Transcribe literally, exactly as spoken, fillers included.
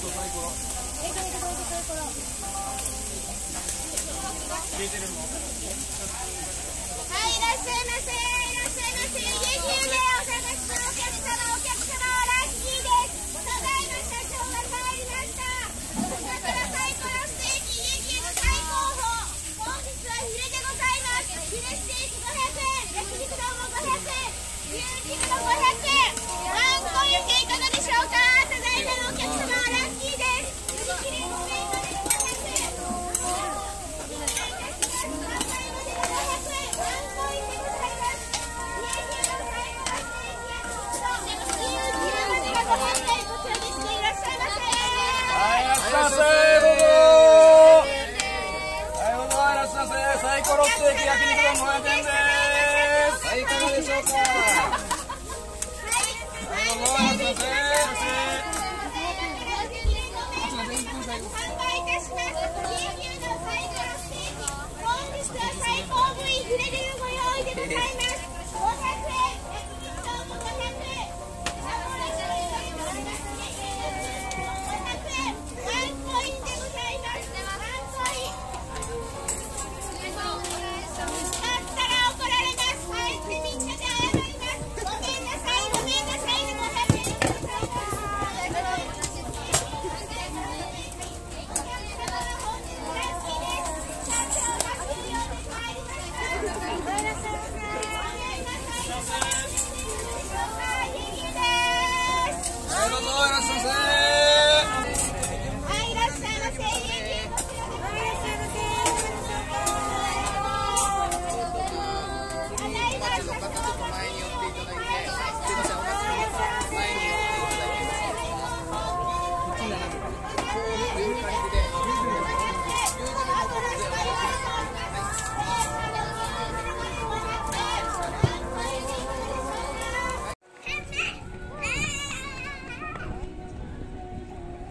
サイコロステーキ焼肉丼ごひゃくえんです。いかがでしょうか。